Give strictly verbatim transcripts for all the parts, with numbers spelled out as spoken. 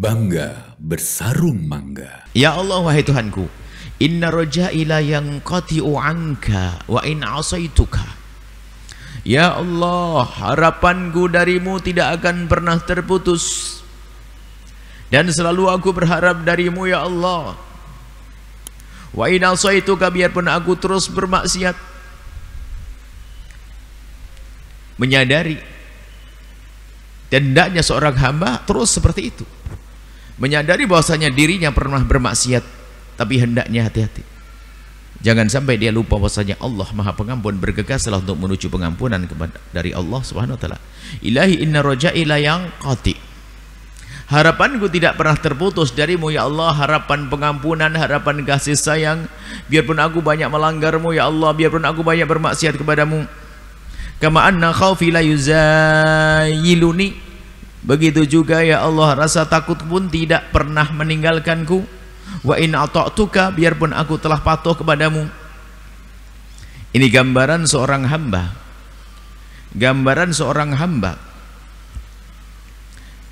Bangga bersarung mangga. Ya Allah, wahai Tuhanku, inna roja'i la yang qati'u anka wa in asaituka. Ya Allah, harapanku darimu tidak akan pernah terputus, dan selalu aku berharap darimu, ya Allah. Wa in asaituka, biarpun aku terus bermaksiat, menyadari dan hendaknya seorang hamba terus seperti itu, menyadari bahwasanya dirinya pernah bermaksiat, tapi hendaknya hati-hati, jangan sampai dia lupa bahwasanya Allah Maha Pengampun. Bergegaslah untuk menuju pengampunan kepada dari Allah Subhanahu wa taala. Ilahi inna roja'i la yang qati. Harapanku tidak pernah terputus darimu, ya Allah, harapan pengampunan, harapan kasih sayang. Biarpun aku banyak melanggarmu, ya Allah, biarpun aku banyak bermaksiat kepadamu. Kama anna khawfi la yuzayyiluni, begitu juga ya Allah, rasa takut pun tidak pernah meninggalkanku. Wa in ata'tuka, biarpun aku telah patuh kepadamu. Ini gambaran seorang hamba, gambaran seorang hamba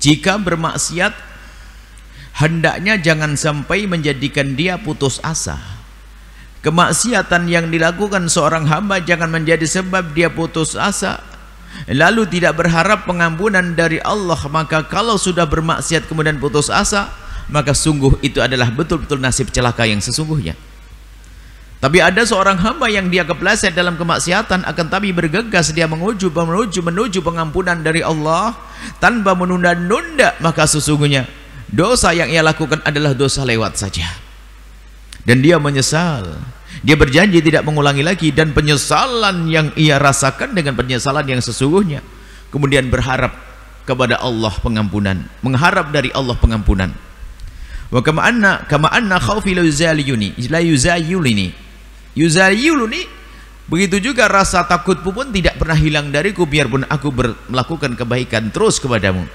jika bermaksiat, hendaknya jangan sampai menjadikan dia putus asa. Kemaksiatan yang dilakukan seorang hamba jangan menjadi sebab dia putus asa, lalu tidak berharap pengampunan dari Allah. Maka kalau sudah bermaksiat kemudian putus asa, maka sungguh itu adalah betul-betul nasib celaka yang sesungguhnya. Tapi ada seorang hamba yang dia kepleset dalam kemaksiatan, akan tapi bergegas dia menuju menuju menuju pengampunan dari Allah tanpa menunda-nunda, maka sesungguhnya dosa yang ia lakukan adalah dosa lewat saja. Dan dia menyesal, dia berjanji tidak mengulangi lagi, dan penyesalan yang ia rasakan dengan penyesalan yang sesungguhnya, kemudian berharap kepada Allah pengampunan, mengharap dari Allah pengampunan. Wa kama anna kama anna khaufi la yuzayyiluni yuzayyiluni, begitu juga rasa takutku pun tidak pernah hilang dariku, biarpun aku melakukan kebaikan terus kepadamu.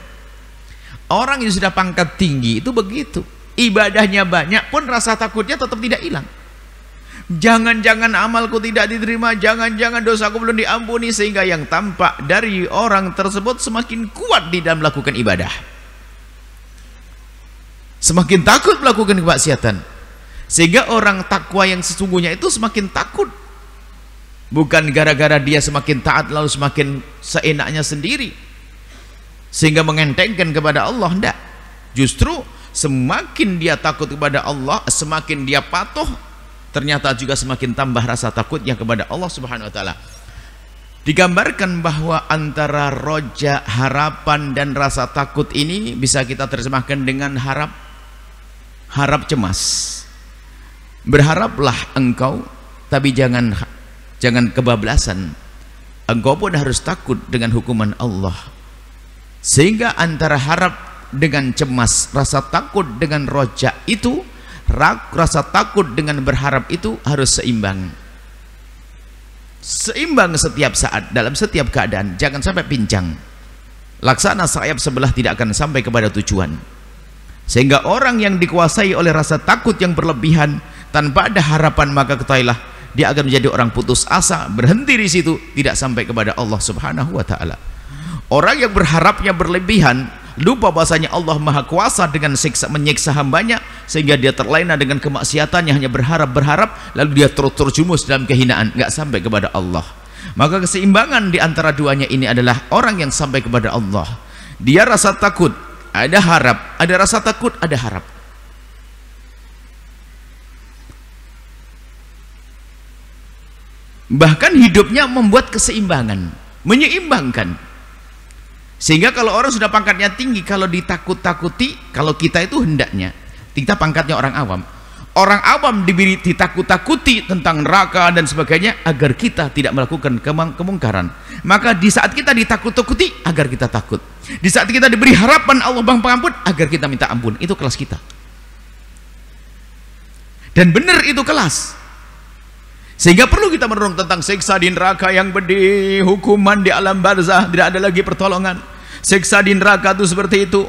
Orang yang sudah pangkat tinggi itu begitu, ibadahnya banyak pun rasa takutnya tetap tidak hilang. Jangan-jangan amalku tidak diterima, jangan-jangan dosaku belum diampuni, sehingga yang tampak dari orang tersebut semakin kuat di dalam melakukan ibadah, semakin takut melakukan kemaksiatan, sehingga orang takwa yang sesungguhnya itu semakin takut. Bukan gara-gara dia semakin taat lalu semakin seenaknya sendiri sehingga mengentengkan kepada Allah, enggak. Justru semakin dia takut kepada Allah, semakin dia patuh, ternyata juga semakin tambah rasa takutnya kepada Allah Subhanahu wa taala. Digambarkan bahwa antara roja, harapan, dan rasa takut ini bisa kita terjemahkan dengan harap, harap cemas. Berharaplah engkau, tapi jangan jangan kebablasan. Engkau pun harus takut dengan hukuman Allah. Sehingga antara harap dengan cemas, rasa takut dengan roja itu, rasa takut dengan berharap itu harus seimbang, seimbang setiap saat, dalam setiap keadaan. Jangan sampai pincang, laksana sayap sebelah tidak akan sampai kepada tujuan. Sehingga orang yang dikuasai oleh rasa takut yang berlebihan tanpa ada harapan, maka ketahuilah dia akan menjadi orang putus asa, berhenti di situ, tidak sampai kepada Allah Subhanahu wa taala. Orang yang berharapnya berlebihan, lupa bahasanya Allah Maha Kuasa dengan siksa, menyiksa hambanya, sehingga dia terlena dengan kemaksiatannya, hanya berharap-berharap, lalu dia terus terjumus dalam kehinaan, nggak sampai kepada Allah. Maka keseimbangan di antara duanya ini adalah orang yang sampai kepada Allah. Dia rasa takut, ada harap, ada rasa takut, ada harap. Bahkan hidupnya membuat keseimbangan, menyeimbangkan. Sehingga kalau orang sudah pangkatnya tinggi, kalau ditakut-takuti, kalau kita itu hendaknya, kita pangkatnya orang awam, orang awam diberi ditakut-takuti tentang neraka dan sebagainya, agar kita tidak melakukan kemungkaran. Maka di saat kita ditakut-takuti, agar kita takut. Di saat kita diberi harapan Allah Bang Pengampun, agar kita minta ampun. Itu kelas kita. Dan benar itu kelas. Sehingga perlu kita merenung tentang siksa di neraka yang pedih, hukuman di alam barzah, tidak ada lagi pertolongan. Siksa di neraka itu seperti itu.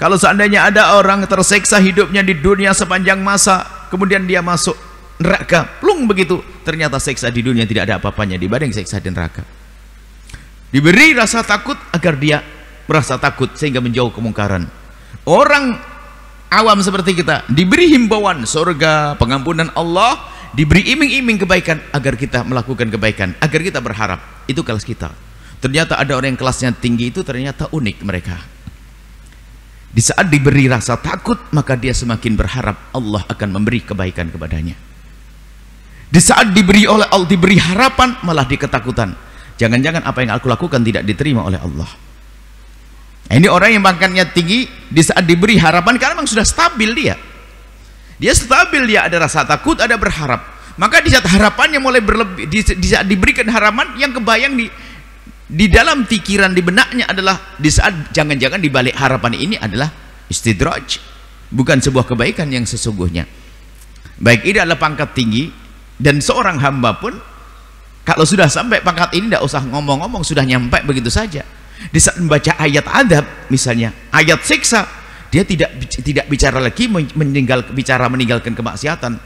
Kalau seandainya ada orang tersiksa hidupnya di dunia sepanjang masa, kemudian dia masuk neraka, plung begitu, ternyata siksa di dunia tidak ada apa-apanya dibanding siksa di neraka. Diberi rasa takut agar dia merasa takut sehingga menjauh kemungkaran. Orang awam seperti kita diberi himbauan surga, pengampunan Allah, diberi iming-iming kebaikan agar kita melakukan kebaikan, agar kita berharap. Itu kelas kita. Ternyata ada orang yang kelasnya tinggi itu ternyata unik mereka. Di saat diberi rasa takut, maka dia semakin berharap Allah akan memberi kebaikan kepadanya. Di saat diberi oleh Allah, diberi harapan, malah diketakutan. Jangan-jangan apa yang aku lakukan tidak diterima oleh Allah. Nah, ini orang yang pangkatnya tinggi, di saat diberi harapan, karena memang sudah stabil dia. Dia stabil, dia ada rasa takut, ada berharap. Maka di saat harapannya mulai berlebih, di, di saat diberikan harapan, yang kebayang di di dalam pikiran, di benaknya adalah di saat jangan-jangan di balik harapan ini adalah istidraj, bukan sebuah kebaikan yang sesungguhnya. Baik, ini adalah pangkat tinggi, dan seorang hamba pun kalau sudah sampai pangkat ini tidak usah ngomong-ngomong, sudah nyampe begitu saja. Di saat membaca ayat adab misalnya, ayat siksa, dia tidak tidak bicara lagi meninggal, bicara meninggalkan kemaksiatan.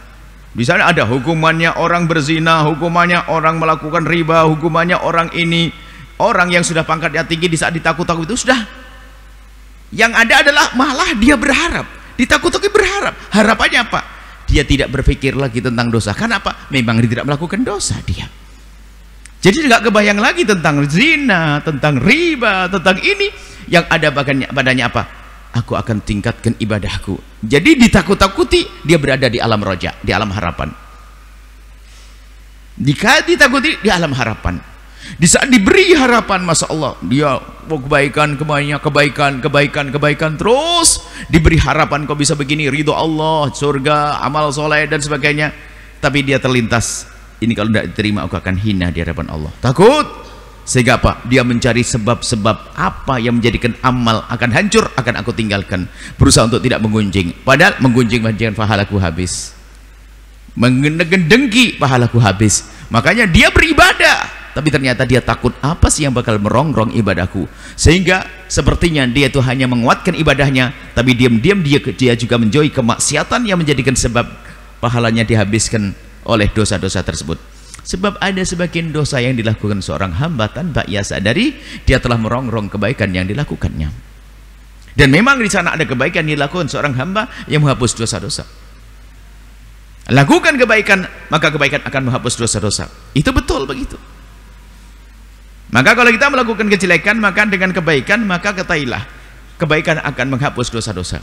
Di sana ada hukumannya orang berzina, hukumannya orang melakukan riba, hukumannya orang ini. Orang yang sudah pangkatnya tinggi di saat ditakut-takut itu sudah, yang ada adalah malah dia berharap, ditakut-takuti berharap. Harapannya apa? Dia tidak berpikir lagi tentang dosa. Karena apa? Memang dia tidak melakukan dosa dia. Jadi tidak kebayang lagi tentang zina, tentang riba, tentang ini. Yang ada badannya apa? Aku akan tingkatkan ibadahku. Jadi ditakut-takuti, dia berada di alam roja, di alam harapan. Jika ditakuti, di alam harapan. Di saat diberi harapan, Masya Allah, dia kebaikan, kebaikan, kebaikan, kebaikan, kebaikan, terus diberi harapan, kau bisa begini, ridho Allah, surga, amal soleh, dan sebagainya. Tapi dia terlintas, ini kalau tidak diterima aku akan hina di hadapan Allah. Takut, sehingga apa? Dia mencari sebab-sebab apa yang menjadikan amal akan hancur, akan aku tinggalkan. Berusaha untuk tidak menggunjing, padahal menggunjing menjadikan pahalaku habis, menggendengki pahalaku habis. Makanya dia beribadah, tapi ternyata dia takut, apa sih yang bakal merongrong ibadahku, sehingga sepertinya dia itu hanya menguatkan ibadahnya, tapi diam-diam dia, dia juga menjauhi kemaksiatan yang menjadikan sebab pahalanya dihabiskan oleh dosa-dosa tersebut. Sebab ada sebagian dosa yang dilakukan seorang hamba tanpa ia sadari dia telah merongrong kebaikan yang dilakukannya. Dan memang di sana ada kebaikan yang dilakukan seorang hamba yang menghapus dosa-dosa. Lakukan kebaikan, maka kebaikan akan menghapus dosa-dosa. Itu betul begitu. Maka kalau kita melakukan kejelekan, maka dengan kebaikan, maka ketahuilah kebaikan akan menghapus dosa-dosa.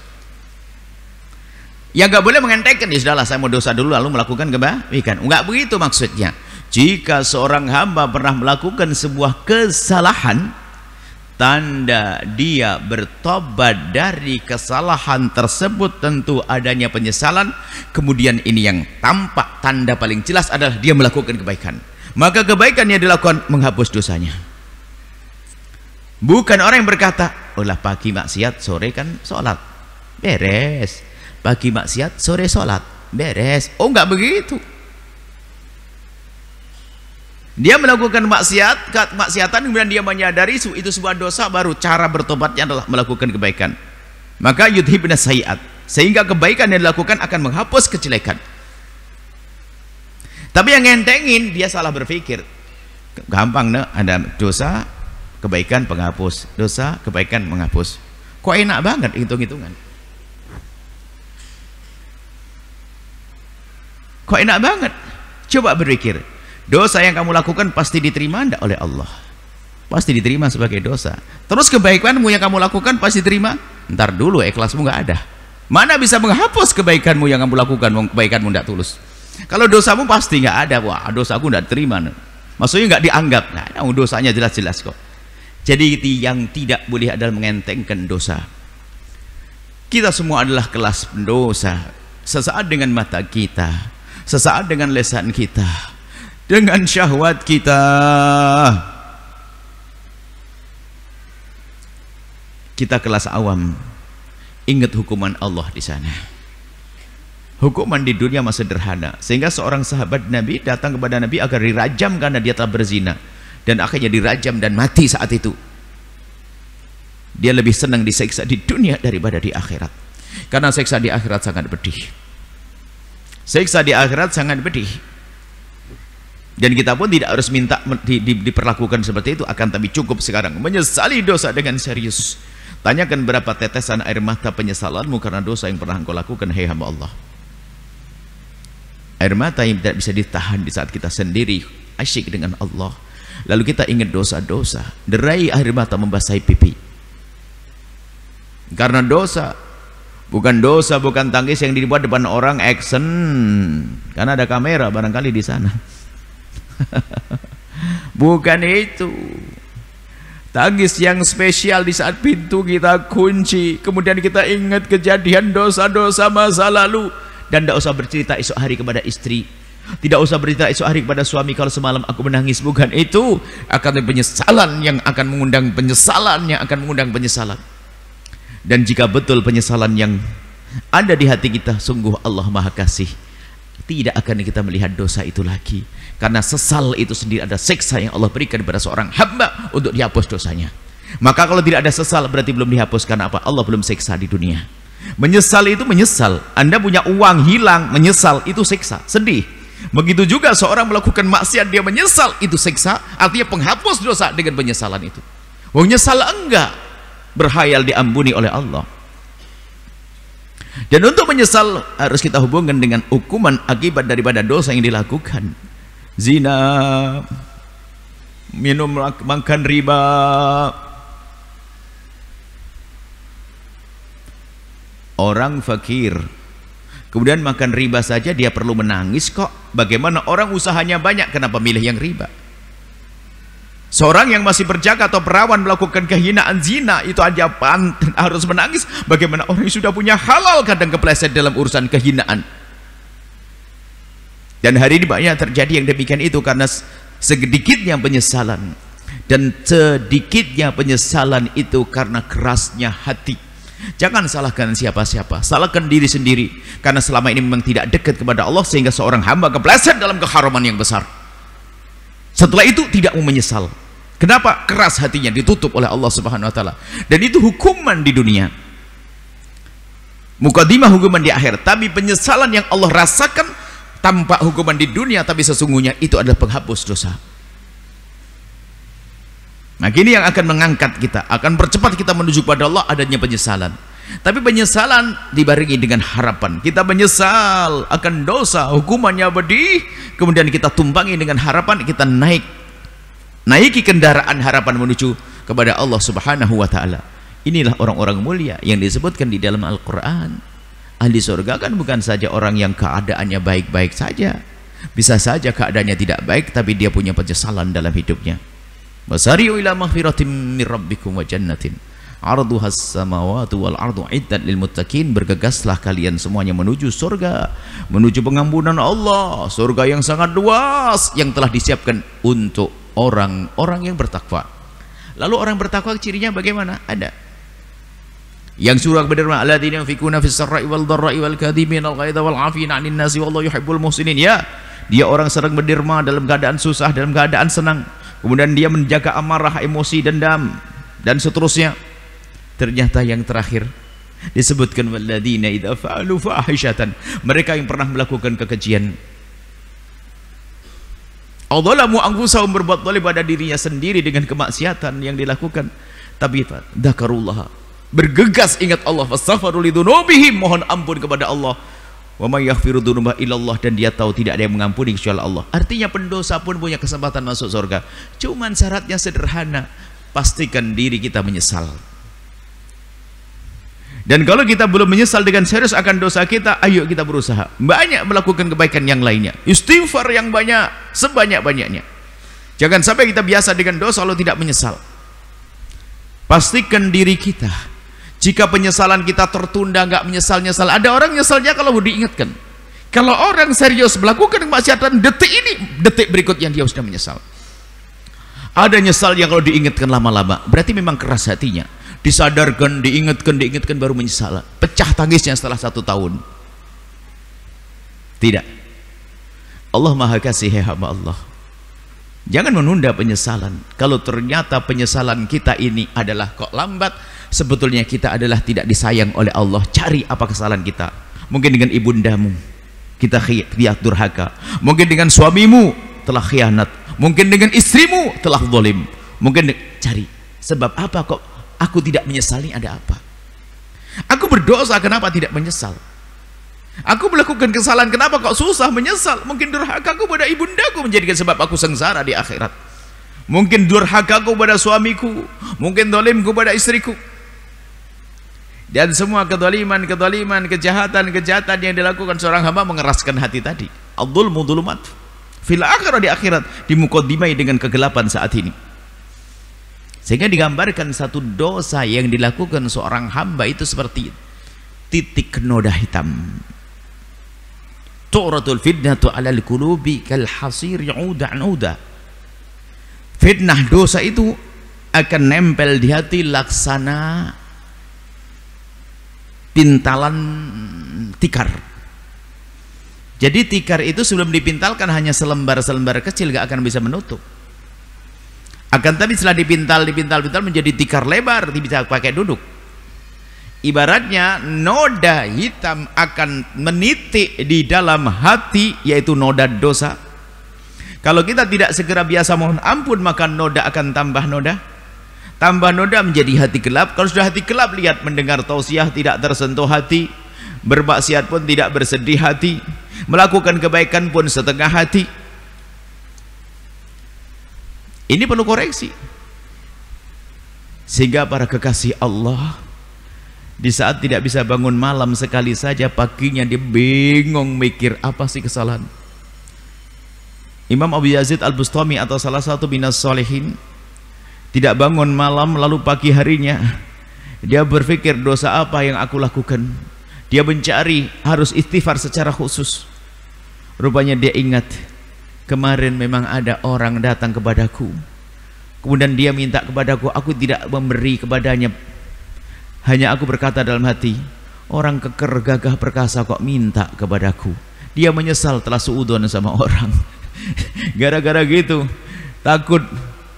Ya, nggak boleh mengentekan, ya sudahlah saya mau dosa dulu lalu melakukan kebaikan. Nggak begitu maksudnya. Jika seorang hamba pernah melakukan sebuah kesalahan, tanda dia bertobat dari kesalahan tersebut tentu adanya penyesalan. Kemudian ini yang tampak, tanda paling jelas adalah dia melakukan kebaikan. Maka kebaikan yang dilakukan menghapus dosanya. Bukan orang yang berkata, olah pagi maksiat sore kan sholat, beres. Pagi maksiat sore sholat, beres. Oh, enggak begitu. Dia melakukan maksiat, maksiatan, kemudian dia menyadari itu sebuah dosa, baru cara bertobatnya adalah melakukan kebaikan. Maka yudhibna sayiat, sehingga kebaikan yang dilakukan akan menghapus kejelekan. Tapi yang ngentengin, dia salah berpikir. Gampang, ne? Ada dosa, kebaikan penghapus, dosa, kebaikan menghapus. Kok enak banget hitung-hitungan? Kok enak banget? Coba berpikir. Dosa yang kamu lakukan pasti diterima enggak oleh Allah? Pasti diterima sebagai dosa. Terus kebaikanmu yang kamu lakukan pasti diterima? Ntar dulu, ikhlasmu nggak ada. Mana bisa menghapus kebaikanmu yang kamu lakukan? Kebaikanmu enggak tulus. Kalau dosamu pasti nggak ada, wah dosaku nggak terima, maksudnya nggak dianggap. Nah, dosanya jelas-jelas kok. Jadi yang tidak boleh adalah mengentengkan dosa. Kita semua adalah kelas pendosa. Sesaat dengan mata kita, sesaat dengan lesan kita, dengan syahwat kita, kita kelas awam. Ingat hukuman Allah di sana. Hukuman di dunia masih sederhana, sehingga seorang sahabat Nabi datang kepada Nabi agar dirajam karena dia telah berzina, dan akhirnya dirajam dan mati saat itu. Dia lebih senang disiksa di dunia daripada di akhirat, karena siksa di akhirat sangat pedih. Siksa di akhirat sangat pedih, dan kita pun tidak harus minta di, di, diperlakukan seperti itu. Akan tapi cukup sekarang menyesali dosa dengan serius, Tanyakan berapa tetesan air mata penyesalanmu karena dosa yang pernah engkau lakukan, hei hamba Allah. Air mata yang tidak bisa ditahan di saat kita sendiri asyik dengan Allah, lalu kita ingat dosa-dosa, derai air mata membasahi pipi. Karena dosa, bukan dosa, bukan tangis yang dibuat depan orang, action, karena ada kamera barangkali di sana. Bukan itu. Tangis yang spesial di saat pintu kita kunci, kemudian kita ingat kejadian dosa-dosa masa lalu, dan tidak usah bercerita esok hari kepada istri, tidak usah bercerita esok hari kepada suami kalau semalam aku menangis. Bukan itu, akan penyesalan yang akan mengundang penyesalan yang akan mengundang penyesalan. Dan jika betul penyesalan yang ada di hati kita, sungguh Allah Maha Kasih, tidak akan kita melihat dosa itu lagi. Karena sesal itu sendiri ada siksa yang Allah berikan kepada seorang hamba untuk dihapus dosanya. Maka kalau tidak ada sesal, berarti belum dihapuskan apa? Allah belum siksa di dunia. Menyesal itu menyesal. Anda punya uang hilang, menyesal itu siksa, sedih. Begitu juga seorang melakukan maksiat, dia menyesal, itu siksa. Artinya penghapus dosa dengan penyesalan itu. Wong nyesal enggak, berhayal diampuni oleh Allah. Dan untuk menyesal harus kita hubungkan dengan hukuman akibat daripada dosa yang dilakukan. Zina, minum, makan riba, orang fakir kemudian makan riba saja dia perlu menangis kok. Bagaimana orang usahanya banyak, kenapa milih yang riba? Seorang yang masih berjaga atau perawan melakukan kehinaan zina itu aja pantas harus menangis. Bagaimana orang yang sudah punya halal kadang kepleset dalam urusan kehinaan? Dan hari ini banyak terjadi yang demikian itu karena sedikitnya penyesalan. Dan sedikitnya penyesalan itu karena kerasnya hati. Jangan salahkan siapa-siapa, salahkan diri sendiri. Karena selama ini memang tidak dekat kepada Allah, sehingga seorang hamba kepleset dalam keharaman yang besar. Setelah itu tidak mau menyesal. Kenapa? Keras hatinya ditutup oleh Allah Subhanahu Wa Taala. Dan itu hukuman di dunia, mukadimah hukuman di akhir. Tapi penyesalan yang Allah rasakan tampak hukuman di dunia, tapi sesungguhnya itu adalah penghapus dosa. Nah, ini yang akan mengangkat kita, akan percepat kita menuju kepada Allah, adanya penyesalan. Tapi penyesalan dibarengi dengan harapan. Kita menyesal akan dosa, hukumannya pedih, kemudian kita tumpangi dengan harapan, kita naik, naiki kendaraan harapan menuju kepada Allah Subhanahu Wa Taala. Inilah orang-orang mulia yang disebutkan di dalam Al-Quran. Ahli surga kan bukan saja orang yang keadaannya baik-baik saja. Bisa saja keadaannya tidak baik, tapi dia punya penyesalan dalam hidupnya. Wasari'u ila maghfiratin min rabbikum wa jannatin arduhas samawati wal ardu iddat lil muttaqin. Bergegaslah kalian semuanya menuju surga, menuju pengampunan Allah, surga yang sangat luas yang telah disiapkan untuk orang-orang yang bertakwa. Lalu orang bertakwa cirinya bagaimana? Ada yang surah berderma alladzina yunfikuna fis sarra'i wal dharra'i wal kadhibina al ghaidha wal 'afina 'anil nasi wallahu yuhibbul muhsinin. Ya, dia orang sering berderma dalam keadaan susah, dalam keadaan senang, kemudian dia menjaga amarah, emosi, dendam dan seterusnya. Ternyata yang terakhir disebutkan walladzina idza fa'alu fahishatan, mereka yang pernah melakukan kekejian, adzalamu anfusahum, berbuat zalim pada dirinya sendiri dengan kemaksiatan yang dilakukan, tapi dzakarullaha, bergegas ingat Allah, fastaghfiru lidzunubihim, mohon ampun kepada Allah, wa may yaghfiru dzunuba illallah, dan dia tahu tidak ada yang mengampuni kecuali Allah. Artinya pendosa pun punya kesempatan masuk surga, cuman syaratnya sederhana, pastikan diri kita menyesal. Dan kalau kita belum menyesal dengan serius akan dosa kita, ayo kita berusaha banyak melakukan kebaikan yang lainnya, istighfar yang banyak, sebanyak-banyaknya. Jangan sampai kita biasa dengan dosa lalu tidak menyesal. Pastikan diri kita, jika penyesalan kita tertunda, nggak menyesal-nyesal. Ada orang nyesalnya kalau diingatkan. Kalau orang serius melakukan kemaksiatan, detik ini, detik berikutnya dia sudah menyesal. Ada nyesalnya kalau diingatkan lama-lama, berarti memang keras hatinya. Disadarkan, diingatkan, diingatkan, baru menyesal. Pecah tangisnya setelah satu tahun. Tidak. Allah Maha Kasih, ya Allah. Jangan menunda penyesalan. Kalau ternyata penyesalan kita ini adalah kok lambat, sebetulnya kita adalah tidak disayang oleh Allah. Cari apa kesalahan kita. Mungkin dengan ibundamu kita khianat durhaka, mungkin dengan suamimu telah khianat, mungkin dengan istrimu telah zalim, mungkin cari sebab apa kok Aku tidak menyesali ada apa? Aku berdosa, kenapa tidak menyesal? Aku melakukan kesalahan, kenapa kok susah menyesal? Mungkin durhakaku pada ibundaku menjadikan sebab aku sengsara di akhirat. Mungkin durhakaku pada suamiku, mungkin dolimku pada istriku. Dan semua kedoliman-kedoliman, kejahatan-kejahatan yang dilakukan seorang hamba mengeraskan hati tadi. Al-dhulmu dhulumat. Fil akhirah, di akhirat dimukaddimai dengan kegelapan saat ini. Sehingga digambarkan satu dosa yang dilakukan seorang hamba itu seperti titik noda hitam. Tu'ratul fitnatu 'alal qulubi kal hasir ya'udu 'an 'uda. Fitnah dosa itu akan nempel di hati laksana pintalan tikar. Jadi tikar itu sebelum dipintalkan hanya selembar-selembar kecil, gak akan bisa menutup. Akan tapi setelah dipintal, dipintal, dipintal menjadi tikar lebar, bisa pakai duduk. Ibaratnya noda hitam akan menitik di dalam hati, yaitu noda dosa. Kalau kita tidak segera biasa mohon ampun, maka noda akan tambah noda. Tambah noda menjadi hati gelap. Kalau sudah hati gelap, lihat mendengar tausiah tidak tersentuh hati, bermaksiat pun tidak bersedih hati, melakukan kebaikan pun setengah hati. Ini perlu koreksi. Sehingga para kekasih Allah, di saat tidak bisa bangun malam sekali saja, paginya dia bingung mikir apa sih kesalahan. Imam Abu Yazid Al-Bustami atau salah satu minas solehin tidak bangun malam, lalu pagi harinya dia berpikir dosa apa yang aku lakukan. Dia mencari, harus istighfar secara khusus. Rupanya dia ingat, kemarin memang ada orang datang kepadaku, kemudian dia minta kepadaku, aku tidak memberi kepadanya. Hanya aku berkata dalam hati, orang keker gagah perkasa kok minta kepadaku. Dia menyesal telah suudzon sama orang. Gara-gara gitu takut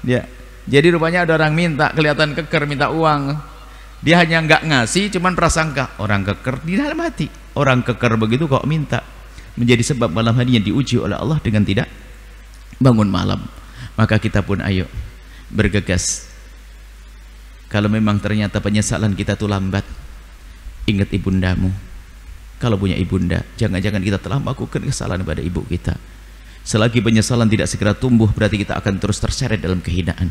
dia. Jadi rupanya ada orang minta, kelihatan keker, minta uang. Dia hanya nggak ngasih, cuman prasangka orang keker di dalam hati. Orang keker begitu kok minta. Menjadi sebab malam harinya diuji oleh Allah dengan tidak bangun malam. Maka kita pun ayo bergegas. Kalau memang ternyata penyesalan kita itu lambat, ingat ibundamu. Kalau punya ibunda, jangan-jangan kita telah melakukan kesalahan pada ibu kita. Selagi penyesalan tidak segera tumbuh, berarti kita akan terus terseret dalam kehinaan.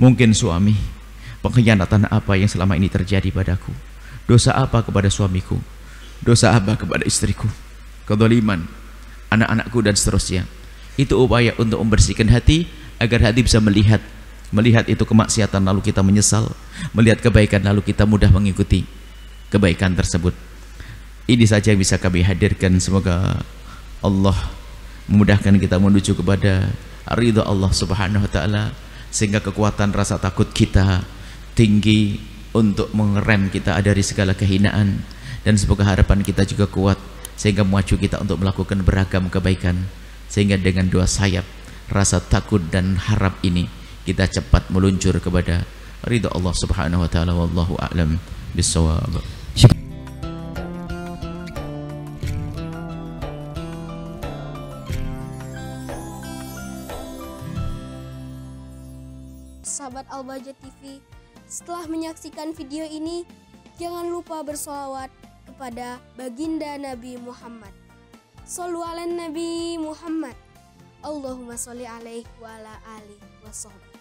Mungkin suami, pengkhianatan apa yang selama ini terjadi padaku? Dosa apa kepada suamiku? Dosa apa kepada istriku? Kedzaliman anak-anakku dan seterusnya. Itu upaya untuk membersihkan hati agar hati bisa melihat, melihat itu kemaksiatan lalu kita menyesal, melihat kebaikan lalu kita mudah mengikuti kebaikan tersebut. Ini saja yang bisa kami hadirkan. Semoga Allah memudahkan kita menuju kepada ridha Allah Subhanahu wa taala, sehingga kekuatan rasa takut kita tinggi untuk mengerem kita dari segala kehinaan, dan semoga harapan kita juga kuat sehingga memacu kita untuk melakukan beragam kebaikan, sehingga dengan dua sayap rasa takut dan harap ini kita cepat meluncur kepada ridha Allah Subhanahu wa taala. Wallahu a'lam bissawab. Sahabat Al-Bahjah T V, setelah menyaksikan video ini, jangan lupa bersolawat kepada baginda Nabi Muhammad. Shollu ala Nabi Muhammad. Allahumma sholli alaihi wa ala alihi wa sahbihi.